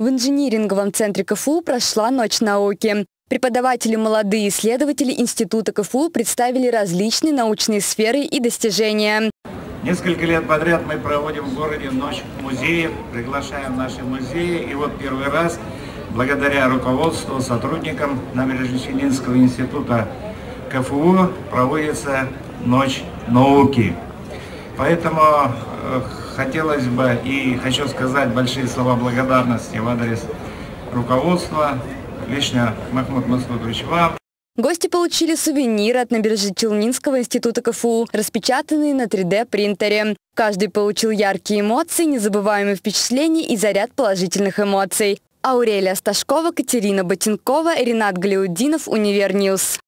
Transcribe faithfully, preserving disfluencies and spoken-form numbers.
В Инжиниринговом центре КФУ прошла Ночь науки. Преподаватели, молодые исследователи Института КФУ представили различные научные сферы и достижения. Несколько лет подряд мы проводим в городе Ночь музеев, приглашаем наши музеи. И вот первый раз, благодаря руководству, сотрудникам Набережночелнинского института КФУ, проводится Ночь науки. Поэтому хотелось бы и хочу сказать большие слова благодарности в адрес руководства, лично Махмут Маскудович вам. Гости получили сувениры от Набережночелнинского института КФУ, распечатанные на три дэ принтере. Каждый получил яркие эмоции, незабываемые впечатления и заряд положительных эмоций. Аурелия Сташкова, Катерина Ботинкова, Ринат Галиудинов, Универньюз.